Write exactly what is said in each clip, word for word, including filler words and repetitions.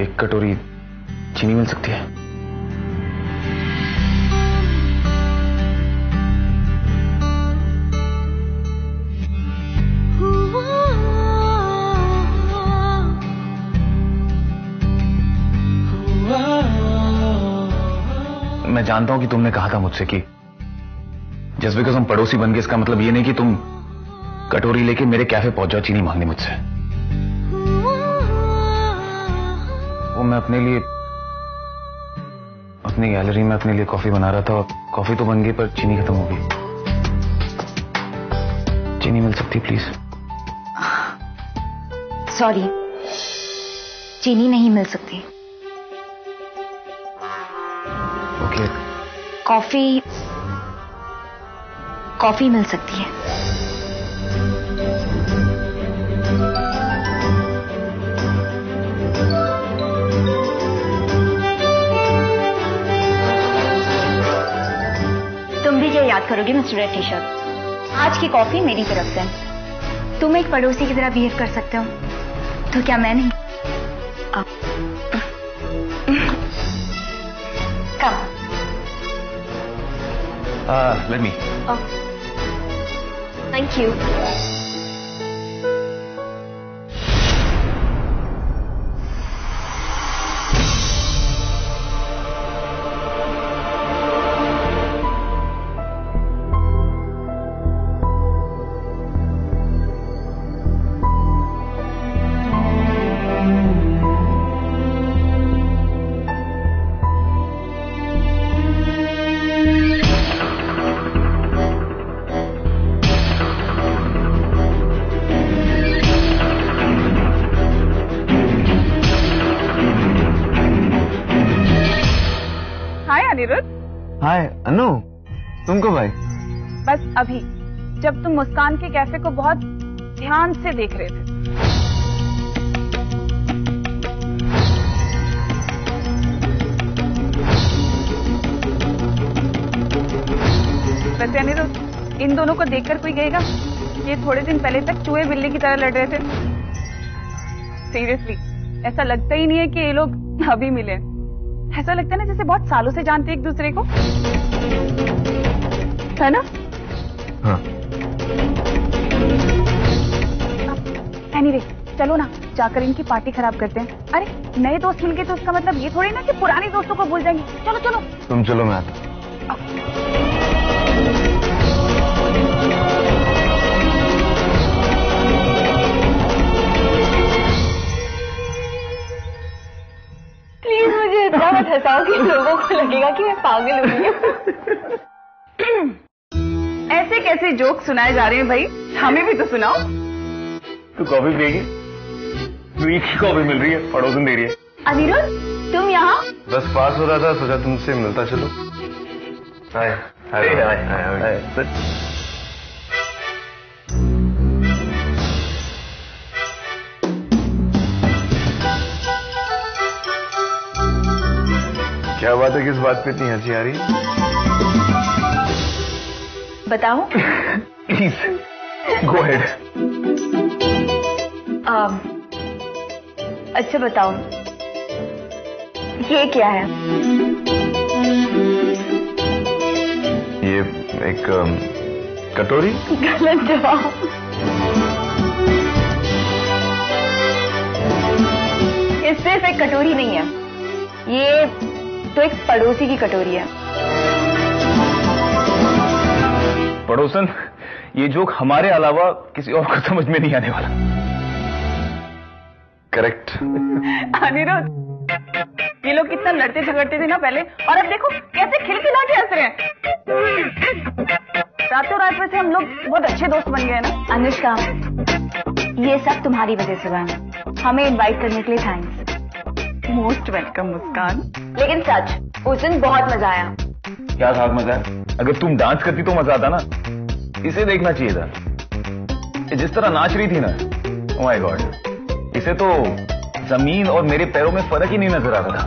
एक कटोरी चीनी मिल सकती है? मैं जानता हूं कि तुमने कहा था मुझसे कि जस्ट बिकॉज हम पड़ोसी बन गए इसका मतलब ये नहीं कि तुम कटोरी लेके मेरे कैफे पहुंच जाओ चीनी मांगने मुझसे। वो मैं अपने लिए अपनी गैलरी में अपने लिए कॉफी बना रहा था। कॉफी तो बन गई पर चीनी खत्म हो गई। चीनी मिल सकती प्लीज? सॉरी, चीनी नहीं मिल सकती। ओके, कॉफी कॉफी मिल सकती है। याद करोगे मिस्टर रेड टी शर्ट, आज की कॉफी मेरी तरफ से। तुम एक पड़ोसी की तरह बिहेव कर सकते हो तो क्या मैं नहीं? Come let me. Thank you. Hi Anu, तुमको भाई बस अभी जब तुम मुस्कान के कैफे को बहुत ध्यान से देख रहे थे। वैसे अनिरुद्ध, इन दोनों को देखकर कोई कहेगा ये थोड़े दिन पहले तक चूहे बिल्ली की तरह लड़ रहे थे। सीरियसली ऐसा लगता ही नहीं है कि ये लोग अभी मिले। ऐसा लगता है ना जैसे बहुत सालों से जानते एक दूसरे को, है ना? हाँ। एनीवे, चलो ना जाकर इनकी पार्टी खराब करते हैं। अरे नए दोस्त मिल गए तो उसका मतलब ये थोड़ी ना कि पुराने दोस्तों को भूल जाएंगे। चलो चलो तुम चलो, मैं आता हूँ। हंसाओगी, लोगों को लगेगा कि मैं पागल हो गई हूँ। ऐसे कैसे जोक सुनाए जा रहे हैं भाई, हमें भी तो सुनाओ। तू कॉफी पिएगी? मीठी कॉफी मिल रही है, पड़ोसन दे रही है। अनिरुद्ध तुम यहाँ? बस पास हो रहा था, सोचा तुमसे मिलता चलो। हाय हाय हाय सच। क्या बात है, किस बात पे इतनी हंसी आ रही? बताओ। Please go ahead. अच्छा बताओ ये क्या है? ये एक कटोरी? गलत जवाब। ये सिर्फ एक कटोरी नहीं है, ये तो एक पड़ोसी की कटोरी है। पड़ोसन? ये जोक हमारे अलावा किसी और को समझ में नहीं आने वाला। करेक्ट। अनिरुद्ध, ये लोग कितना लड़ते झगड़ते थे ना पहले, और अब देखो कैसे खिलखिला के हंस रहे हैं। रातों रात में से हम लोग बहुत अच्छे दोस्त बन गए ना। अनुष्का, ये सब तुम्हारी वजह से हुआ, हमें इनवाइट करने के लिए थैंक्स। मोस्ट वेलकम मुस्कान। लेकिन सच, उस दिन बहुत मजा आया। क्या था मजा? अगर तुम डांस करती तो मजा आता ना। इसे देखना चाहिए था, जिस तरह नाच रही थी ना, ओह माय गॉड, इसे तो जमीन और मेरे पैरों में फर्क ही नहीं नजर आ रहा था।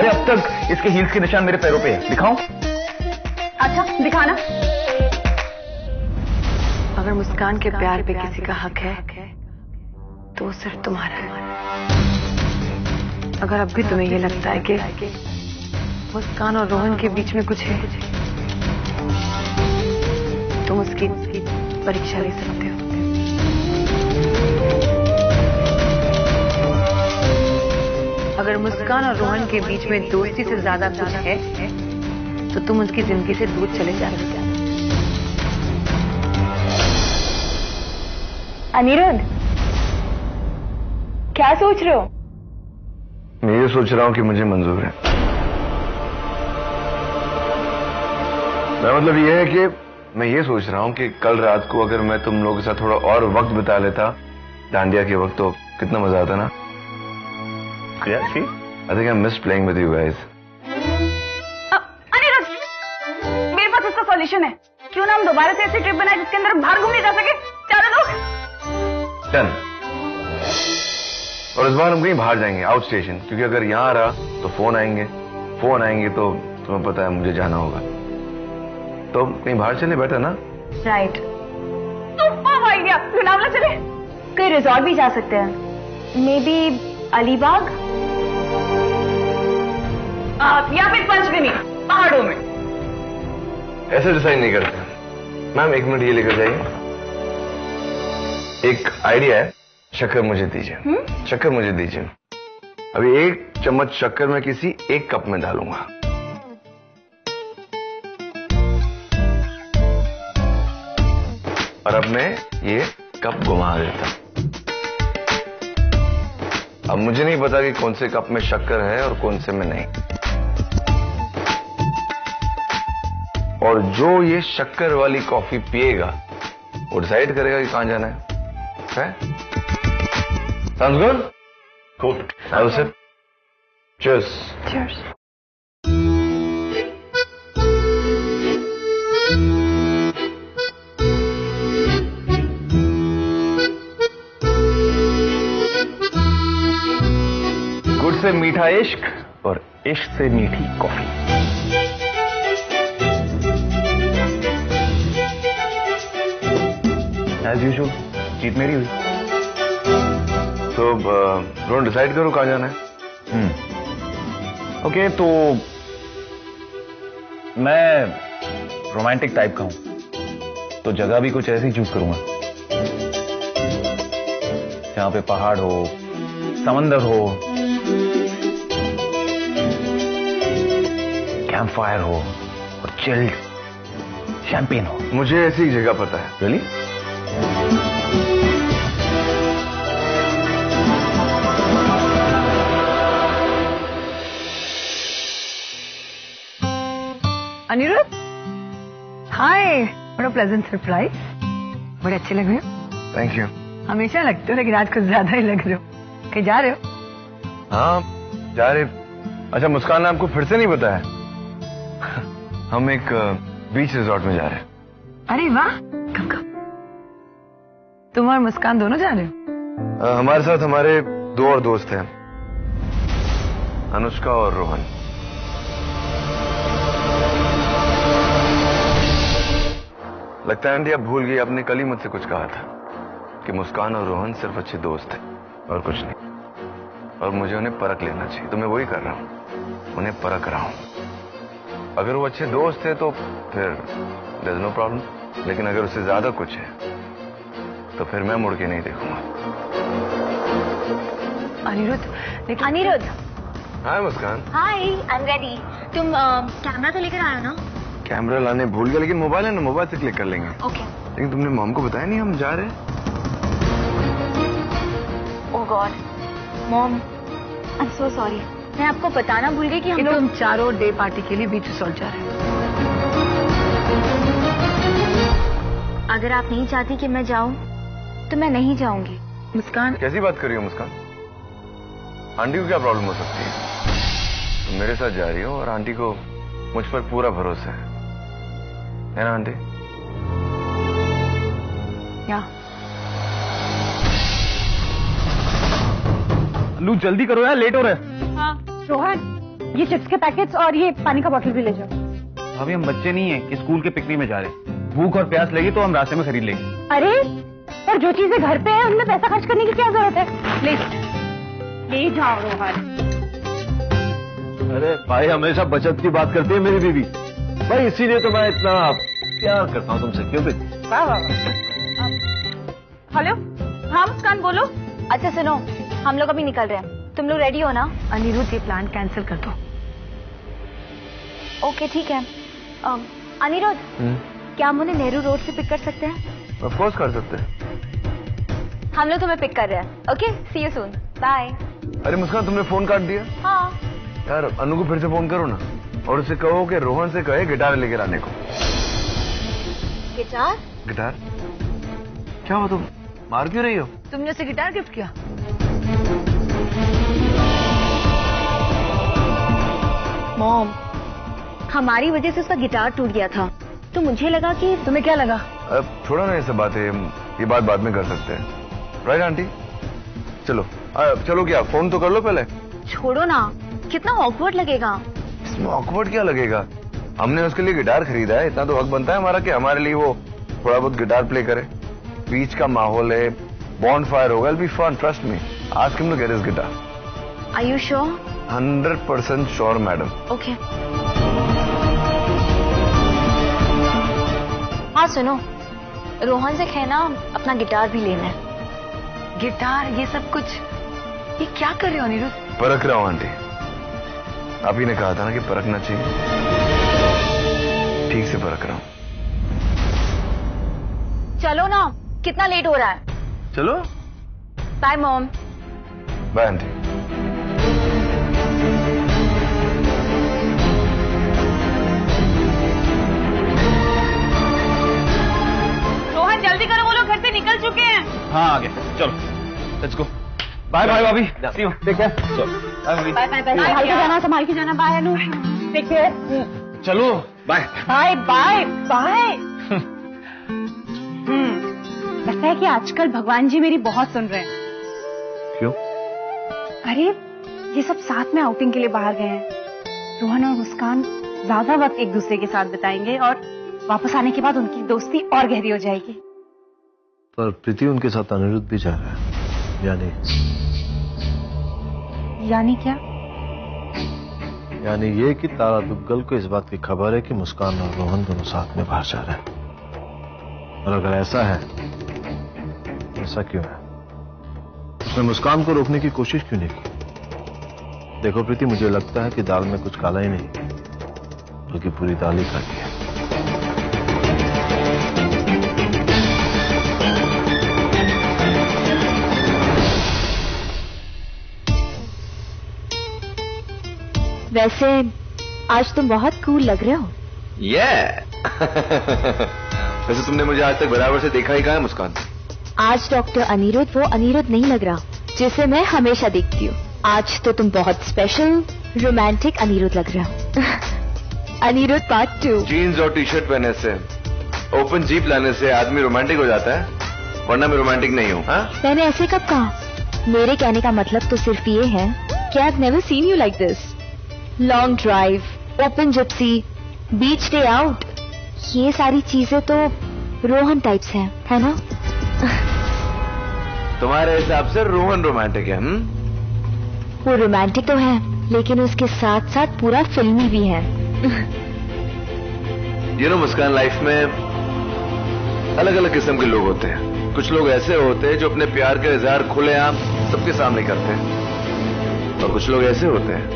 अरे अब तक इसके हील्स के निशान मेरे पैरों पे है, दिखाऊं? अच्छा दिखाना। अगर मुस्कान के प्यार पे किसी का हक है तो वो सिर्फ तुम्हारा है। अगर अब भी तुम्हें ये लगता है कि मुस्कान और रोहन के बीच में कुछ है, तुम उसकी परीक्षा ले सकते हो। अगर मुस्कान और रोहन के बीच में दोस्ती से ज्यादा कुछ है तो तुम उसकी जिंदगी से दूर चले जाओगे। अनिरुद्ध, क्या सोच रहे हो? मैं ये सोच रहा हूं कि मुझे मंजूर है। मेरा मतलब ये है कि मैं ये सोच रहा हूं कि कल रात को अगर मैं तुम लोगों के साथ थोड़ा और वक्त बिता लेता डांडिया के वक्त, तो कितना मजा आता ना। Yeah, see? I think I missed playing with you guys. Anirudh, मेरे पास इसका सॉल्यूशन है। क्यों ना हम दोबारा से ऐसी ट्रिप बनाएं जिसके अंदर बाहर घूमने जा सके चारों लोग। Done. और इस बार हम कहीं बाहर जाएंगे, आउट स्टेशन, क्योंकि अगर यहाँ रहा तो फोन आएंगे, फोन आएंगे तो तुम्हें पता है मुझे जाना होगा। तो कहीं बाहर चले, बेटर ना? Right. सुपर आइडिया, लोनावला चले। कहीं रिजॉर्ट भी जा सकते हैं, मे बी अलीबाग या फिर पंचगिनी, पहाड़ों में। ऐसे डिसाइड नहीं करते। मैम एक मिनट, ये लेकर जाइए। एक आइडिया है, शक्कर मुझे दीजिए, शक्कर मुझे दीजिए। अभी एक चम्मच शक्कर मैं किसी एक कप में डालूंगा। और अब मैं ये कप घुमा देता हूं। अब मुझे नहीं पता कि कौन से कप में शक्कर है और कौन से में नहीं। और जो ये शक्कर वाली कॉफी पिएगा वो डिसाइड करेगा कि कहाँ जाना है। Sounds good? Cool. Have a sip. Cheers. Cheers. से मीठा इश्क और इश्क से मीठी कॉफी। एज यूजुअल जीत मेरी हुई। तो रोहन डिसाइड करो कहाँ जाना है। ओके, तो मैं रोमांटिक टाइप का हूं, तो जगह भी कुछ ऐसी चूज करूंगा जहां पे पहाड़ हो, समंदर हो, कैंप फायर हो और चिल्ड शैंपेन हो। मुझे ऐसी जगह पता है। रियली? अनिरुद्ध, हाय। बड़ा प्लेजेंट सरप्राइज, बड़े अच्छे लग रहे हो। Thank you. हमेशा लगते हो, लेकिन आज कुछ ज्यादा ही लग रहे हो। कहीं जा रहे हो? हाँ जा रहे। अच्छा मुस्कान, आपको फिर से नहीं पता है, हम एक बीच रिजॉर्ट में जा रहे हैं। अरे वाह, कब कब? तुम और मुस्कान दोनों जा रहे हो? आ, हमारे साथ हमारे दो और दोस्त हैं, अनुष्का और रोहन। लगता है आंटी आप भूल गई, आपने कल ही मुझसे कुछ कहा था कि मुस्कान और रोहन सिर्फ अच्छे दोस्त हैं और कुछ नहीं, और मुझे उन्हें परख लेना चाहिए। तो मैं वही कर रहा हूँ, उन्हें परख रहा हूँ। अगर वो अच्छे दोस्त है तो फिर देयर इज नो प्रॉब्लम, लेकिन अगर उससे ज्यादा कुछ है तो फिर मैं मुड़ के नहीं देखूंगा। अनिरुद्ध, लेकिन Anirudh. Hi Muskan. Hi, I am ready. तुम कैमरा तो लेकर आए हो ना? कैमरा लाने भूल गया, लेकिन मोबाइल है ना, मोबाइल से क्लिक कर लेंगे। ओके। लेकिन तुमने मॉम को बताया नहीं हम जा रहे हैं? Oh God, mom, I am so sorry. मैं आपको बताना भूल गई कि हम तुम चारों डे पार्टी के लिए बीच सॉल जा रहे हैं। अगर आप नहीं चाहती कि मैं जाऊं, तो मैं नहीं जाऊंगी। मुस्कान, कैसी बात कर रही हो मुस्कान? आंटी को क्या प्रॉब्लम हो सकती है? तुम मेरे साथ जा रही हो और आंटी को मुझ पर पूरा भरोसा है, है ना आंटी? या। लू जल्दी करो यार, लेट हो रहा है। हाँ। रोहन, ये चिप्स के पैकेट्स और ये पानी का बोतल भी ले जाओ। अभी हम बच्चे नहीं हैं कि स्कूल के पिकनिक में जा रहे। भूख और प्यास लगी तो हम रास्ते में खरीद लेंगे। अरे पर जो चीजें घर पे हैं उनमें पैसा खर्च करने की क्या जरूरत है? ले, ले जाओ रोहन। अरे भाई हमेशा बचत की बात करती है मेरी बीवी, भाई इसीलिए तो मैं इतना प्यार करता हूँ तुमसे, क्यों बेटी? वाह वाह। हेलो, हाँ मुस्कान बोलो। अच्छा सुनो, हम लोग अभी निकल रहे हैं, तुम लोग रेडी हो ना? अनिरुद्ध ये प्लान कैंसिल कर दो। ओके ठीक है। अनिरुद्ध, क्या हम उन्हें नेहरू रोड से पिक कर सकते हैं? ऑफ कोर्स कर सकते हैं। हम लोग तुम्हें पिक कर रहे हैं। Okay, see you soon, bye. अरे मुस्कान तुमने फोन काट दिया? हाँ यार, अनु को फिर से फोन करो ना और उसे कहो कि रोहन से कहे गिटार लेकर आने को। गिटार? गिटार? क्या हुआ तुम मार क्यों रही हो? तुमने उसे गिटार गिफ्ट किया? मॉम, हमारी वजह से उसका गिटार टूट गया था तो मुझे लगा कि तुम्हें क्या लगा? अब छोड़ो ना ये सब बातें, ये बात बाद में कर सकते हैं, राइट आंटी? चलो आ, चलो क्या फोन तो कर लो पहले। छोड़ो ना, कितना ऑकवर्ड लगेगा। इसमें ऑकवर्ड क्या लगेगा? हमने उसके लिए गिटार खरीदा है, इतना तो हक बनता है हमारा कि हमारे लिए वो थोड़ा बहुत गिटार प्ले करे। बीच का माहौल है, बॉन फायर होगा, it be fun, trust me. Ask him to get his guitar. Are you sure? Hundred percent sure madam. Okay. हाँ सुनो, रोहन से कहना अपना गिटार भी लेना है। गिटार ये सब कुछ, ये क्या कर रहे हो अनिरुद्ध? परख रहा हूँ आंटी, आप ही ने कहा था ना कि परखना चाहिए, ठीक से परख रहा हूँ। चलो ना, कितना लेट हो रहा है। चलो bye mom. Bye aunty. Rohan जल्दी करो, वो लोग घर से निकल चुके हैं। हाँ आगे चलो, लेट्स गो। बाय बाय भाभी, ठीक है चलो। बाय बाय बाय, संभाल के जाना, संभाल के जाना। Bye Anu, take care. चलो बाय बाय बाय बाय। लगता है कि आजकल भगवान जी मेरी बहुत सुन रहे हैं। क्यों? अरे ये सब साथ में आउटिंग के लिए बाहर गए हैं। रोहन और मुस्कान ज्यादा वक्त एक दूसरे के साथ बिताएंगे और वापस आने के बाद उनकी दोस्ती और गहरी हो जाएगी। पर प्रीति उनके साथ अनिरुद्ध भी जा रहा है। यानी यानी क्या? यानी ये कि तारा दुग्गल को इस बात की खबर है कि मुस्कान और रोहन दोनों साथ में बाहर जा रहे हैं, और अगर ऐसा है, ऐसा क्यों है? उसने मुस्कान को रोकने की कोशिश क्यों नहीं की? देखो प्रीति, मुझे लगता है कि दाल में कुछ काला ही नहीं बल्कि पूरी दाल ही काली है। वैसे आज तुम बहुत कूल लग रहे हो। yeah. वैसे तुमने मुझे आज तक बराबर से देखा ही कहा है मुस्कान। आज डॉक्टर अनिरुद्ध वो अनिरुद्ध नहीं लग रहा जिसे मैं हमेशा देखती हूँ। आज तो तुम बहुत स्पेशल रोमांटिक अनिरुद्ध लग रहे हो। Anirudh part two. जीन्स और टी शर्ट पहनने से, ओपन जीप लाने से आदमी रोमांटिक हो जाता है, वरना मैं रोमांटिक नहीं हूँ। मैंने ऐसे कब कहा? मेरे कहने का मतलब तो सिर्फ ये है कि I have never seen you like this. Long drive, open gypsy, beach day out, ये सारी चीजें तो रोहन टाइप्स हैं, है ना? तुम्हारे हिसाब से रोहन रोमांटिक है? हम वो रोमांटिक तो है लेकिन उसके साथ साथ पूरा फिल्मी भी है। यू नो मुस्कान, लाइफ में अलग अलग किस्म के लोग होते हैं। कुछ लोग ऐसे होते हैं जो अपने प्यार का इजहार खुलेआम सबके सामने करते हैं, और कुछ लोग ऐसे होते हैं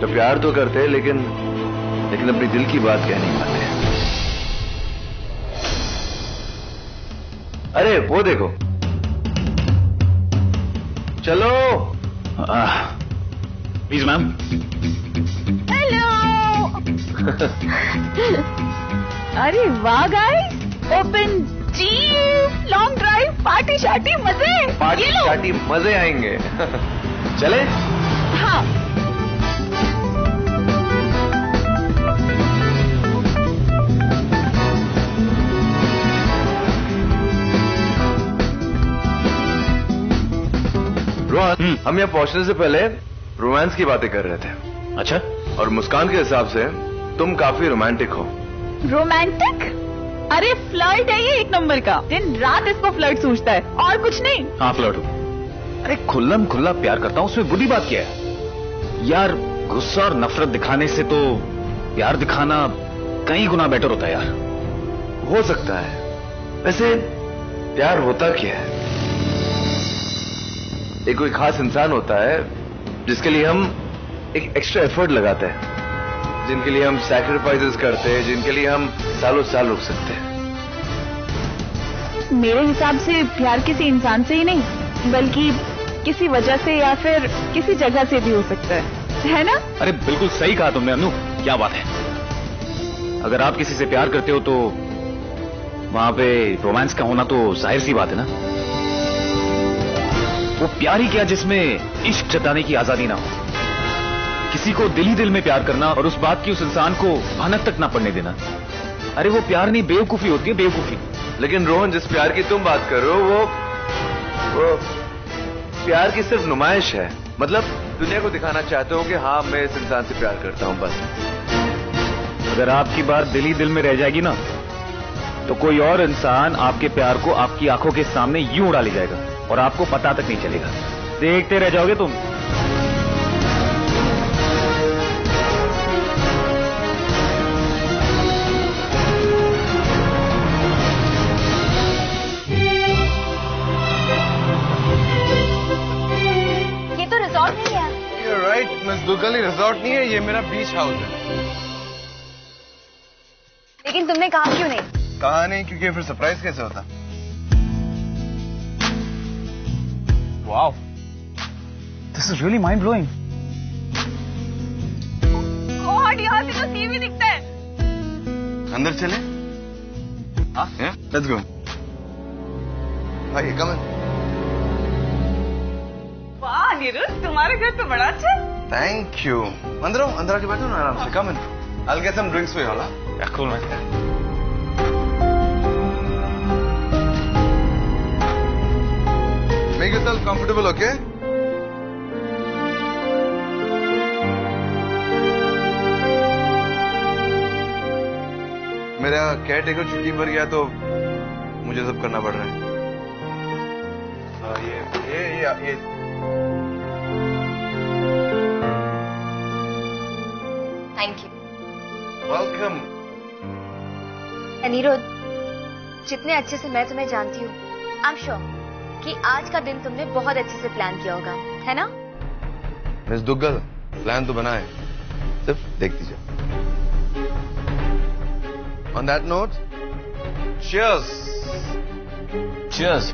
तो प्यार तो करते हैं लेकिन लेकिन अपने दिल की बात कह नहीं पाते। अरे वो देखो, चलो। Please ma'am. हेलो। अरे वाह guys, open jeep, long drive, party शार्टी मजे। पार्टी शार्टी मजे आएंगे। चले? हाँ। रोहन, हम यहाँ पहुँचने से पहले रोमांस की बातें कर रहे थे। अच्छा? और मुस्कान के हिसाब से तुम काफी रोमांटिक हो। रोमांटिक? अरे फ्लर्ट है ये एक नंबर का, दिन रात इसको फ्लर्ट सूझता है और कुछ नहीं। हाँ फ्लर्ट हो। अरे खुल्लम खुल्ला प्यार करता हूँ, उसमें बुरी बात क्या है यार? गुस्सा और नफरत दिखाने से तो प्यार दिखाना कई गुना बेटर होता है यार। हो सकता है। वैसे प्यार होता क्या है? एक कोई खास इंसान होता है जिसके लिए हम एक एक्स्ट्रा एफर्ट लगाते हैं, जिनके लिए हम सैक्रिफाइसेस करते हैं, जिनके लिए हम सालों साल रुक सकते हैं। मेरे हिसाब से प्यार किसी इंसान से ही नहीं बल्कि किसी वजह से या फिर किसी जगह से भी हो सकता है, है ना? अरे बिल्कुल सही कहा तुमने अनु, क्या बात है। अगर आप किसी से प्यार करते हो तो वहां पे रोमांस का होना तो जाहिर सी बात है ना। वो प्यार ही क्या जिसमें इश्क जताने की आजादी ना हो, किसी को दिल ही दिल में प्यार करना और उस बात की उस इंसान को भनक तक ना पड़ने देना। अरे वो प्यार नहीं, बेवकूफी होती है, बेवकूफी। लेकिन रोहन, जिस प्यार की तुम बात कर रहे हो वो, वो प्यार की सिर्फ नुमाइश है। मतलब दुनिया को दिखाना चाहते हो कि हाँ मैं इस इंसान से प्यार करता हूँ, बस। अगर आपकी बात दिल ही दिल में रह जाएगी ना तो कोई और इंसान आपके प्यार को आपकी आंखों के सामने यूं उड़ा ले जाएगा और आपको पता तक नहीं चलेगा, देखते रह जाओगे तुम। ये तो रिजॉर्ट नहीं है। You're right, मिस दुर्गली, रिजॉर्ट नहीं है, ये मेरा बीच हाउस है। लेकिन तुमने कहा क्यों नहीं? कहा नहीं क्योंकि फिर सरप्राइज कैसे होता? Wow, this is really mind blowing. God, यहाँ से तो सी भी दिखता है। अंदर चले? हाँ, लेट्स गो। भाई कम है। वाह अनिरुद्ध, तुम्हारा घर तो बड़ा अच्छा। Thank you. अंदर आओ, अंदर आके बैठो ना आराम से। Come in, I will get some drinks for you all. Yeah cool man. Make yourself comfortable, okay? मेरा केयरटेकर छुट्टी पर गया तो मुझे सब करना पड़ रहा है। ये ये ये ये थैंक यू। वेलकम। अनिरुद्ध, जितने अच्छे से मैं तुम्हें जानती हूँ, आई एम श्योर कि आज का दिन तुमने बहुत अच्छे से प्लान किया होगा, है ना? मिस दुग्गल, प्लान तो बना है, सिर्फ देखती जाओ। On that note, cheers. Cheers.